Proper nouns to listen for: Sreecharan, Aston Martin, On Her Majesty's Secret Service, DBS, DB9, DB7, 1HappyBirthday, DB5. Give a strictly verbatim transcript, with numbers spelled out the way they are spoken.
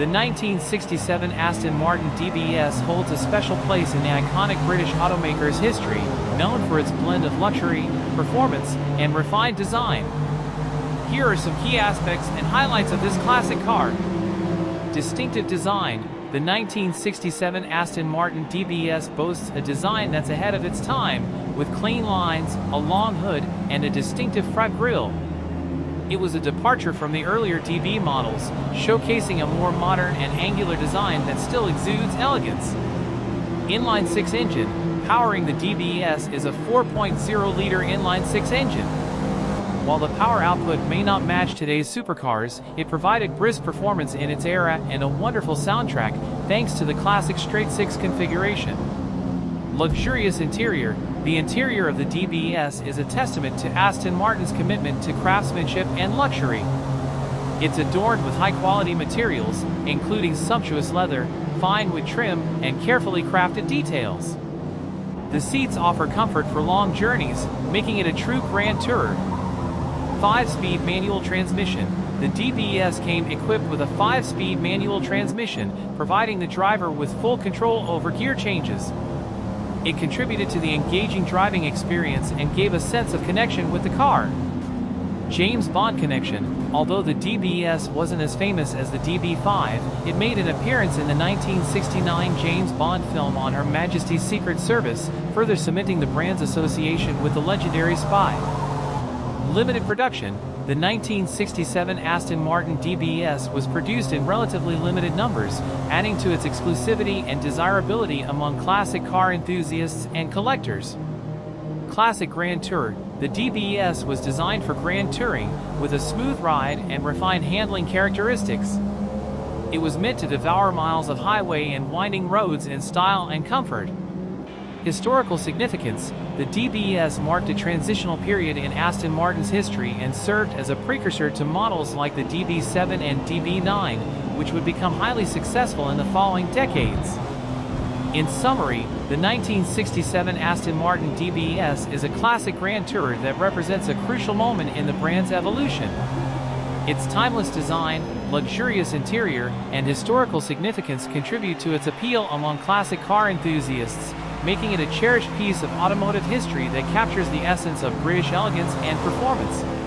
The nineteen sixty-seven Aston Martin D B S holds a special place in the iconic British automaker's history, known for its blend of luxury, performance, and refined design. Here are some key aspects and highlights of this classic car. Distinctive design. The nineteen sixty-seven Aston Martin D B S boasts a design that's ahead of its time, with clean lines, a long hood, and a distinctive front grille. It was a departure from the earlier D B models, showcasing a more modern and angular design that still exudes elegance. Inline-six engine. Powering the D B S is a four point oh liter inline-six engine. While the power output may not match today's supercars, it provided brisk performance in its era and a wonderful soundtrack, thanks to the classic straight-six configuration. Luxurious interior. The interior of the D B S is a testament to Aston Martin's commitment to craftsmanship and luxury. It's adorned with high-quality materials, including sumptuous leather, fine wood trim, and carefully crafted details. The seats offer comfort for long journeys, making it a true grand tourer. five-speed manual transmission. The D B S came equipped with a five-speed manual transmission, providing the driver with full control over gear changes. It contributed to the engaging driving experience and gave a sense of connection with the car. James Bond connection. Although the D B S wasn't as famous as the D B five, it made an appearance in the nineteen sixty-nine James Bond film On Her Majesty's Secret Service, further cementing the brand's association with the legendary spy. Limited production. The nineteen sixty-seven Aston Martin D B S was produced in relatively limited numbers, adding to its exclusivity and desirability among classic car enthusiasts and collectors. Classic Grand Tour. The D B S was designed for grand touring, with a smooth ride and refined handling characteristics. It was meant to devour miles of highway and winding roads in style and comfort. Historical significance. The D B S marked a transitional period in Aston Martin's history and served as a precursor to models like the D B seven and D B nine, which would become highly successful in the following decades. In summary, the nineteen sixty-seven Aston Martin D B S is a classic grand tourer that represents a crucial moment in the brand's evolution. Its timeless design, luxurious interior, and historical significance contribute to its appeal among classic car enthusiasts, making it a cherished piece of automotive history that captures the essence of British elegance and performance.